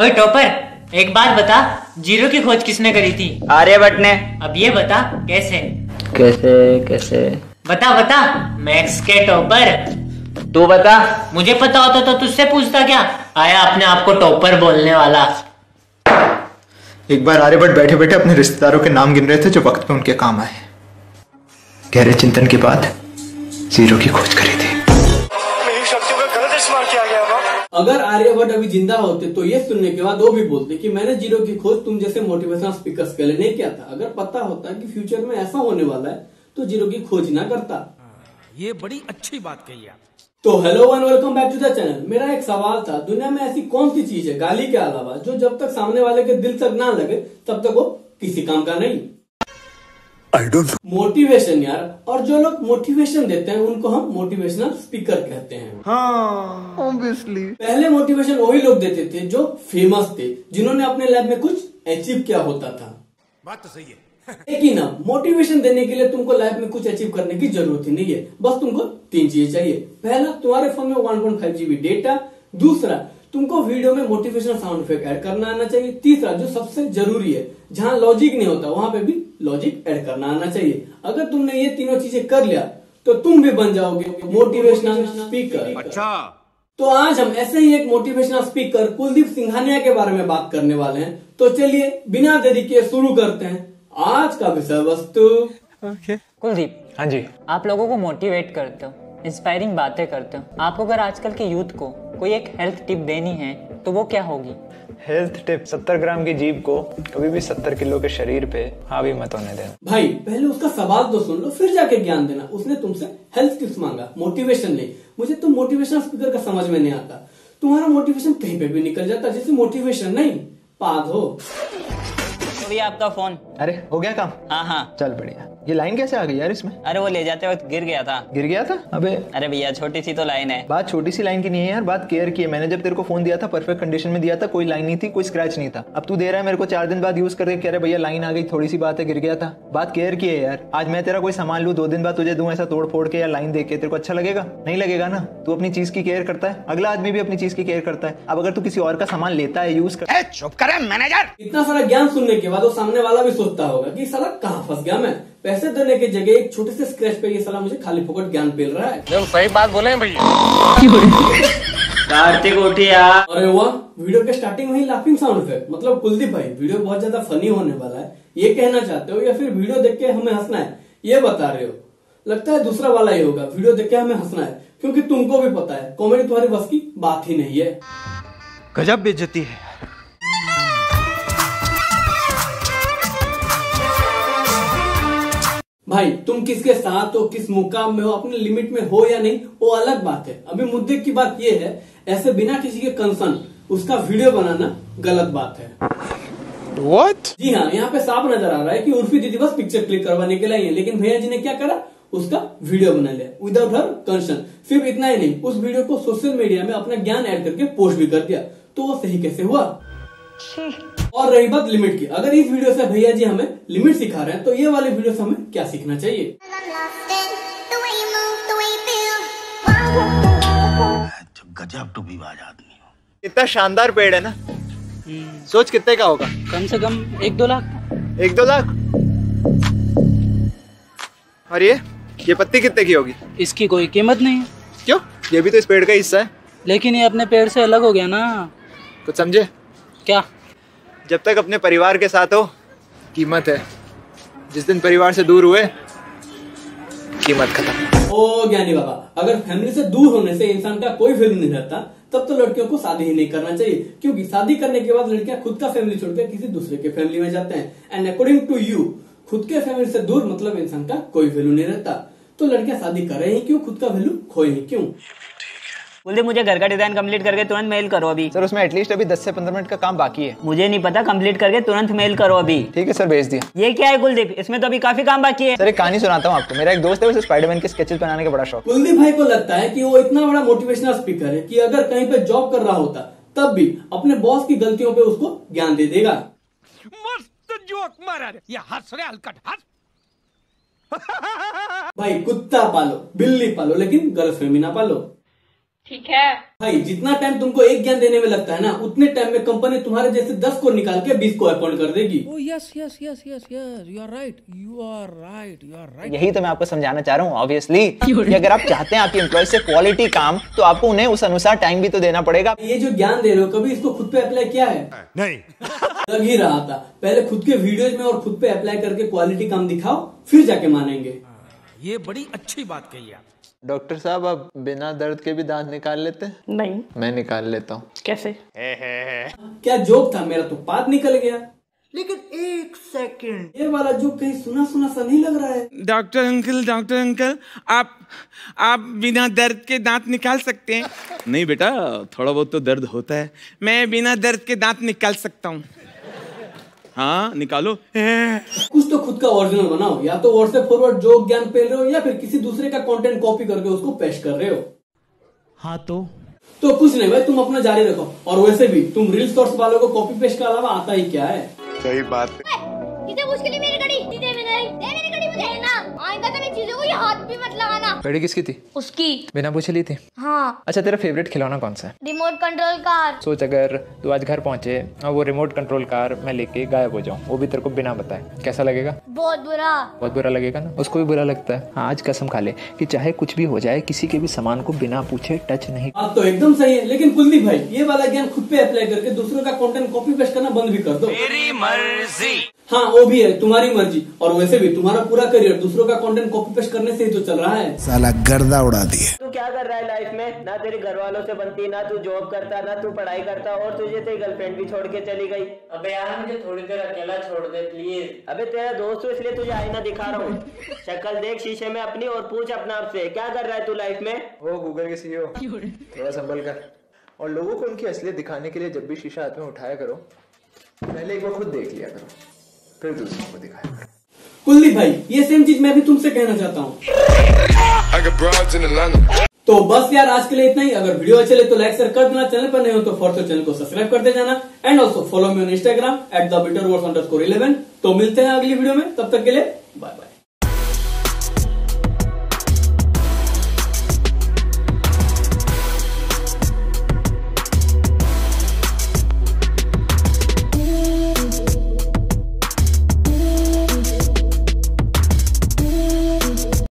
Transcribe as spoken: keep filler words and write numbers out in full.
ओए टॉपर, एक बात बता, जीरो की खोज किसने करी थी? आर्यभट्ट ने। अब ये बता कैसे? कैसे कैसे? बता बता मैक्स के टॉपर। तू बता। मुझे पता होता तो तुझसे पूछता क्या? आया अपने आप को टॉपर बोलने वाला। एक बार आर्यभट्ट बैठे बैठे अपने रिश्तेदारों के नाम गिन रहे थे जो वक्त पे उनके काम आए। गहरे चिंतन के बाद जीरो की खोज करी थी। अगर आर्यभट्ट अभी जिंदा होते तो ये सुनने के बाद वो भी बोलते कि मैंने जीरो की खोज तुम जैसे मोटिवेशनल स्पीकर्स के लिए नहीं किया था। अगर पता होता कि फ्यूचर में ऐसा होने वाला है तो जीरो की खोज ना करता। ये बड़ी अच्छी बात कही आप। तो hello and welcome back to the channel. मेरा एक सवाल था, दुनिया में ऐसी कौन सी चीज है गाली के अलावा जो जब तक सामने वाले के दिल तक ना लगे तब तक वो किसी काम का नहीं? मोटिवेशन यार। और जो लोग मोटिवेशन देते हैं उनको हम मोटिवेशनल स्पीकर कहते हैं। हाँ, ऑब्वियसली। पहले मोटिवेशन वही लोग देते थे जो फेमस थे, जिन्होंने अपने लाइफ में कुछ अचीव किया होता था। बात तो सही है। लेकिन अब मोटिवेशन देने के लिए तुमको लाइफ में कुछ अचीव करने की जरूरत ही नहीं है। बस तुमको तीन चीजें चाहिए। पहला, तुम्हारे फोन में one point five GB data. दूसरा, तुमको वीडियो में मोटिवेशनल साउंड इफेक्ट ऐड करना आना चाहिए। तीसरा, जो सबसे जरूरी है, जहाँ लॉजिक नहीं होता वहाँ पे भी लॉजिक ऐड करना आना चाहिए। अगर तुमने ये तीनों चीजें कर लिया तो तुम भी बन जाओगे मोटिवेशनल स्पीकर। अच्छा, तो आज हम ऐसे ही एक मोटिवेशनल स्पीकर कुलदीप सिंघानिया के बारे में बात करने वाले हैं। तो चलिए बिना देरी के शुरू करते हैं आज का विषय वस्तु। कुलदीप। हाँ जी। आप लोगों को मोटिवेट करते हो, इंस्पायरिंग बातें करते हो। आपको अगर आजकल के यूथ को कोई एक हेल्थ टिप देनी है तो वो क्या होगी? हेल्थ टिप, सत्तर ग्राम की जीभ को कभी भी सत्तर किलो के शरीर पे हावी मत होने देना। भाई पहले उसका सवाल तो सुन लो, फिर जाके ज्ञान देना। उसने तुमसे हेल्थ टिप्स मांगा, मोटिवेशन नहीं। मुझे तुम मोटिवेशनल स्पीकर का समझ में नहीं आता। तुम्हारा मोटिवेशन कहीं पे भी निकल जाता, जैसे मोटिवेशन नहीं, पाद हो। तो आपका फोन। अरे हो गया काम? हाँ हाँ चल बढ़िया। ये लाइन कैसे आ गई यार इसमें? अरे वो ले जाते वक्त गिर गया था। गिर गया था? अबे अरे भैया छोटी सी तो लाइन है। बात छोटी सी लाइन की नहीं है यार, बात केयर की है। मैंने जब तेरे को फोन दिया था परफेक्ट कंडीशन में दिया था, कोई लाइन नहीं थी, कोई स्क्रैच नहीं था। अब तू दे रहा है मेरे को चार दिन बाद यूज करके, कह रहे भैया लाइन आ गई, थोड़ी सी बात है, गिर गया था। बात केयर की है यार। आज मैं तेरा कोई सामान लूँ, दो दिन बाद तुझे दूं ऐसा तोड़ फोड़ के या लाइन देके, तेरे को अच्छा लगेगा? नहीं लगेगा ना। तू अपनी चीज की केयर करता है, अगला आदमी भी अपनी चीज की केयर करता है। अब अगर तू किसी और का सामान लेता है, यूज कर। चुप कर मैनेजर। इतना सारा ज्ञान सुनने के बाद वो सामने वाला भी सोचता होगा कि साला कहाँ फंस गया मैं, पैसे देने की जगह एक छोटे से स्क्रैच पे ये साला मुझे खाली फोकट ज्ञान पेल रहा है। जब सही बात बोले हैं भैया। कार्तिक उठिया। अरे वाह, वीडियो के स्टार्टिंग में ही लाफिंग साउंड इफेक्ट। मतलब कुलदीप भाई वीडियो बहुत ज्यादा फनी होने वाला है ये कहना चाहते हो, या फिर वीडियो देख के हमें हंसना है ये बता रहे हो? लगता है दूसरा वाला ही होगा, वीडियो देख के हमें हंसना है, क्योंकि तुमको भी पता है कॉमेडी तुम्हारी बस की बात ही नहीं है। गजब बेइज्जती है। भाई तुम किसके साथ हो, किस मुकाम में हो, अपने लिमिट में हो या नहीं, वो अलग बात है। अभी मुद्दे की बात ये है, ऐसे बिना किसी के कंसर्न उसका वीडियो बनाना गलत बात है। What? जी हाँ, यहाँ पे साफ नजर आ रहा है कि उर्फी दीदी बस पिक्चर क्लिक करवाने के लिए आई है, लेकिन भैया जी ने क्या करा, उसका वीडियो बना लिया विदाउट हर कंसर्न। सिर्फ इतना ही नहीं, उस वीडियो को सोशल मीडिया में अपना ज्ञान ऐड करके पोस्ट भी कर दिया। तो वो सही कैसे हुआ? और रही बात लिमिट की, अगर इस वीडियो से भैया जी हमें लिमिट सिखा रहे हैं तो ये वाले वीडियो से हमें क्या सीखना चाहिए? गजब टोपी वाला आदमी हो। कितना शानदार पेड़ है ना। सोच कितने का होगा? कम से कम एक दो लाख। एक दो लाख? और ये ये पत्ती कितने की होगी? इसकी कोई कीमत नहीं है। क्यों? ये भी तो इस पेड़ का हिस्सा है। लेकिन ये अपने पेड़ से अलग हो गया ना। कुछ समझे क्या? जब तक अपने परिवार के साथ हो कीमत है, जिस दिन परिवार से दूर हुए कीमत खत्म। ओ ज्ञानी बाबा, अगर फैमिली से दूर होने से इंसान का कोई वैल्यू नहीं रहता तब तो लड़कियों को शादी ही नहीं करना चाहिए, क्योंकि शादी करने के बाद लड़कियां खुद का फैमिली छोड़कर किसी दूसरे के फैमिली में जाते हैं। एंड अकॉर्डिंग टू यू, खुद के फैमिली से दूर मतलब इंसान का कोई वैल्यू नहीं रहता। तो लड़कियां शादी करे ही क्यों, खुद का वैल्यू खोए ही क्यों? बोले मुझे घर का डिजाइन कंप्लीट करके तुरंत मेल करो अभी। सर उसमें एटलीस्ट अभी दस से पंद्रह मिनट का काम बाकी है। मुझे नहीं पता, कंप्लीट करके तुरंत मेल करो अभी। ठीक है सर, भेज दिया। ये क्या है कुलदीप, इसमें तो अभी काफी काम बाकी है। सर एक कहानी सुनाता हूँ आपको। मेरा एक दोस्त है, उसे स्पाइडरमैन के स्केचेस बनाने का बड़ा शौक। कुलदीप भाई को लगता है कि वो इतना बड़ा मोटिवेशनल स्पीकर है कि अगर कहीं पे जॉब कर रहा होता तब भी अपने बॉस की गलतियों पे उसको ज्ञान दे देगा। मस्त जोक मारा रे, ये हंस रे हलकट हंस। भाई कुत्ता पालो, बिल्ली पालो, लेकिन गर्लफ्रेंड ना पालो। ठीक है भाई, जितना टाइम तुमको एक ज्ञान देने में लगता है ना, उतने टाइम में कंपनी तुम्हारे जैसे दस को निकाल के बीस को अपॉइंट कर देगी। Oh yes yes yes yes yes, you are right you are right you are right. यही तो मैं आपको समझाना चाह रहा हूँ। ऑब्वियसली कि अगर आप चाहते हैं आपके एम्प्लॉय से क्वालिटी काम, तो आपको उन्हें उस अनुसार टाइम भी तो देना पड़ेगा। ये जो ज्ञान दे रहे हो, कभी इसको खुद पे अप्लाई किया है? नहीं। लग ही रहा था, पहले खुद के वीडियोज में और खुद पे अप्लाई करके क्वालिटी काम दिखाओ, फिर जाके मानेंगे। ये बड़ी अच्छी बात कही आप। डॉक्टर साहब, आप बिना दर्द के भी दांत निकाल लेते हैं? नहीं, मैं निकाल लेता हूँ। कैसे? हे हे हे। क्या जोक था मेरा, तो पात निकल गया। लेकिन एक सेकंड, ये वाला जोक कहीं सुना सुना सा नहीं लग रहा है। डॉक्टर अंकल, डॉक्टर अंकल, आप आप बिना दर्द के दांत निकाल सकते हैं? नहीं बेटा, थोड़ा बहुत तो दर्द होता है। मैं बिना दर्द के दांत निकाल सकता हूँ। हाँ निकालो। कुछ तो खुद का ओरिजिनल बनाओ, या तो व्हाट्सएप फॉरवर्ड जोक ज्ञान पेल रहे हो, या फिर किसी दूसरे का कंटेंट कॉपी करके उसको पेश कर रहे हो। हाँ तो तो कुछ नहीं भाई, तुम अपना जारी रखो। और वैसे भी तुम रील्स सोर्स वालों को कॉपी पेस्ट के अलावा आता ही क्या है। सही बात है। गाड़ी किसकी थी? उसकी। बिना पूछे ली थी? हाँ। अच्छा, तेरा फेवरेट खिलौना कौन सा है? Remote control car. सोच अगर तू आज घर पहुँचे और वो रिमोट कंट्रोल कार मैं लेके गायब हो जाऊँ, वो भी तेरे को बिना बताए, कैसा लगेगा? बहुत बुरा। बहुत बुरा लगेगा ना, उसको भी बुरा लगता है। आज कसम खा ले कि चाहे कुछ भी हो जाए, किसी के भी सामान को बिना पूछे टच नहीं। आप तो एकदम सही है, लेकिन कुलदीप भाई, ये वाला ज्ञान खुद पे अप्लाई करके दूसरों का कंटेंट कॉपी पेस्ट करना बंद भी कर दो। मेरी मर्जी। हाँ वो भी है, तुम्हारी मर्जी। और वैसे भी तुम्हारा पूरा करियर दूसरों का कंटेंट कॉपी पेस्ट करने से ही तो चल रहा है। साला गर्दा उड़ा दिए। तू क्या कर रहा है लाइफ में? ना तेरे घर वालों से बनती, ना तू जॉब करता, ना तू पढ़ाई करता, और तुझे तेरी गर्लफ्रेंड भी छोड़ के चली गई। अबे यार, मुझे थोड़ी देर अकेला छोड़ दे प्लीज। अबे तेरा दोस्त हूँ, इसलिए तुझे आईना दिखा रहा हूँ। शक्ल देख शीशे में अपनी और पूछ अपने आप से, क्या कर रहा है तू लाइफ में? ओ गूगल के सीईओ, थोड़ा संभल कर। और लोगों को उनकी असलियत दिखाने के लिए जब भी शीशा हाथ में उठाया करो, पहले एक बार खुद देख लिया करो, फिर दूसरों को दिखाया करो। कुलदीप भाई, ये सेम चीज मैं भी तुमसे कहना चाहता हूँ। तो बस यार, आज के लिए इतना ही। अगर वीडियो अच्छे लगे तो लाइक शेयर कर देना, चैनल पर नहीं हो तो फॉर चैनल को सब्सक्राइब करते जाना। And also follow me on Instagram at the bitter words underscore eleven. तो मिलते हैं अगली वीडियो में, तब तक के लिए बाय बाय।